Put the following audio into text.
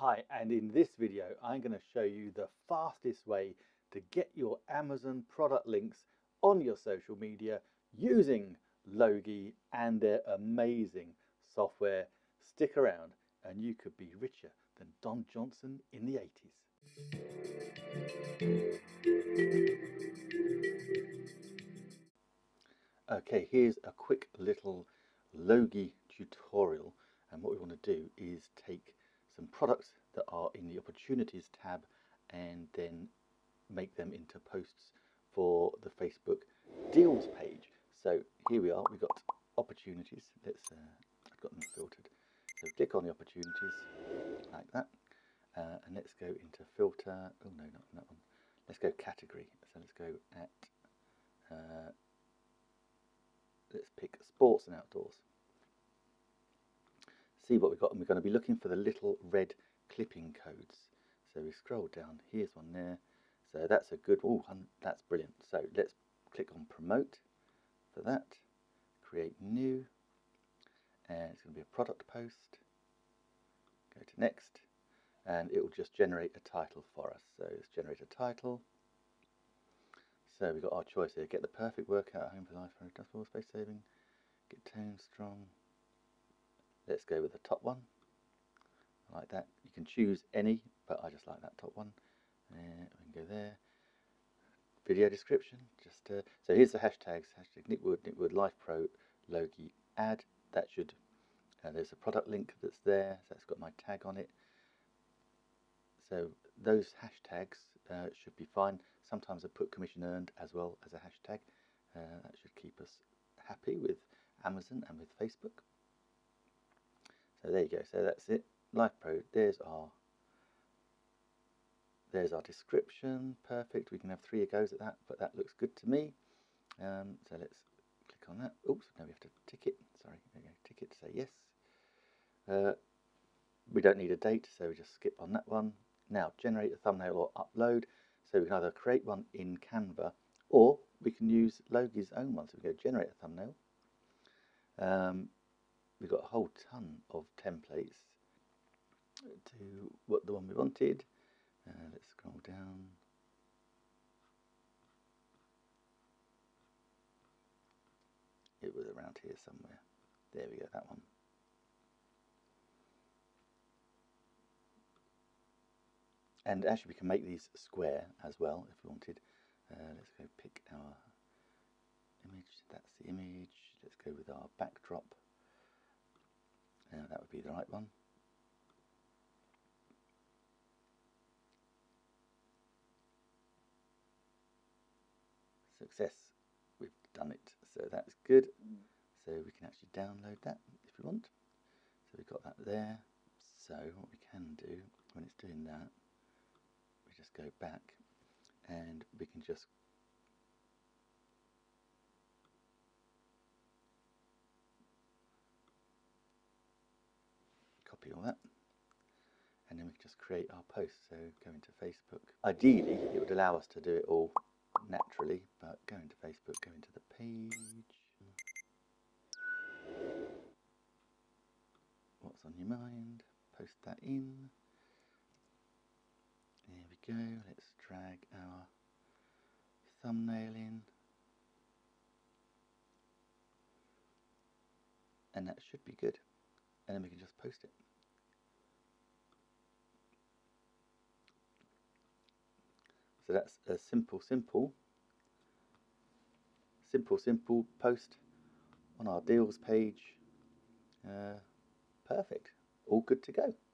Hi, and in this video I'm going to show you the fastest way to get your Amazon product links on your social media using Logie and their amazing software. Stick around and you could be richer than Don Johnson in the 80s. Okay, here's a quick little Logie tutorial, and what we want to do is take some products that are in the opportunities tab and then make them into posts for the Facebook deals page. So here we are, we've got opportunities. Let's I've got them filtered, so click on the opportunities like that, and let's go into filter. Oh no, not that one. Let's go category. So let's go at let's pick sports and outdoors. See what we've got, and we're going to be looking for the little red clipping codes. So we scroll down, here's one there, so that's a good one, that's brilliant. So let's click on promote for that, create new, and it's going to be a product post. Go to next, and it will just generate a title for us. So let's generate a title. So we've got our choice here: get the perfect workout at home for life, for space saving, get tone strong. Let's go with the top one. I like that. You can choose any, but I just like that top one. We can go there. Video description. Just so here's the hashtags. Hashtag Nick Wood, Life Pro, Logie, ad. That should. There's a product link that's there. So that's got my tag on it. So those hashtags should be fine. Sometimes I put commission earned as well as a hashtag. That should keep us happy with Amazon and with Facebook. So there you go, so that's it, Life Pro, there's our description, perfect. We can have 3 goes at that, but that looks good to me. So let's click on that. Oops, now we have to tick it, sorry, there we go, tick it to say yes. We don't need a date, so we just skip on that one. Now, generate a thumbnail or upload, so we can either create one in Canva, or we can use Logie's own one, so we go generate a thumbnail. We've got a whole ton of templates to what the one we wanted. Let's scroll down. It was around here somewhere. There we go, that one. And actually we can make these square as well if we wanted. Let's go pick our image. That's the image. Let's go with our backdrop. Now that would be the right one. Success, we've done it, so that's good. So we can actually download that if we want. So we've got that there. So what we can do when it's doing that, we just go back and we can just all that, and then we can just create our post. So go into Facebook. Ideally it would allow us to do it all naturally, but go into Facebook, go into the page. What's on your mind? Post that in. There we go. Let's drag our thumbnail in, and that should be good, and then we can just post it. So that's a simple post on our deals page. Perfect, all good to go.